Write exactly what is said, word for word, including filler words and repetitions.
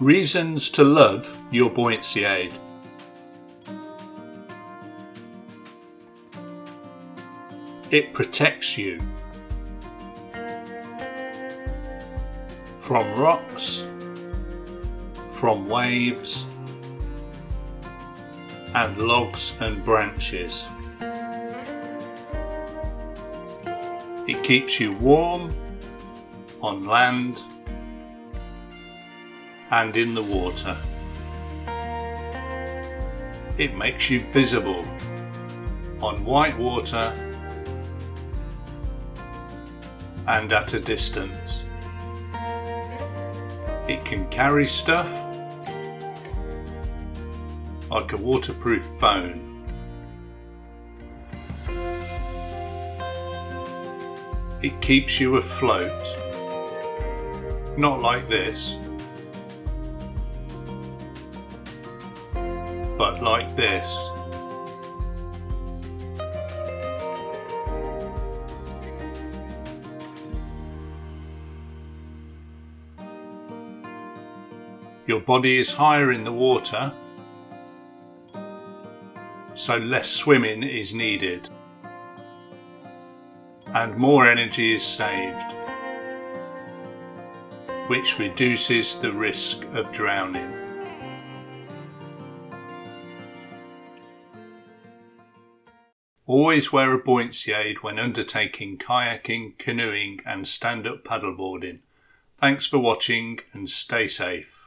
Reasons to love your buoyancy aid. It protects you from rocks, from waves, and logs and branches. It keeps you warm on land and in the water. It makes you visible on white water and at a distance. It can carry stuff like a waterproof phone. It keeps you afloat, not like this, but like this. Your body is higher in the water, so less swimming is needed, and more energy is saved, which reduces the risk of drowning. Always wear a buoyancy aid when undertaking kayaking, canoeing and stand-up paddleboarding. Thanks for watching and stay safe.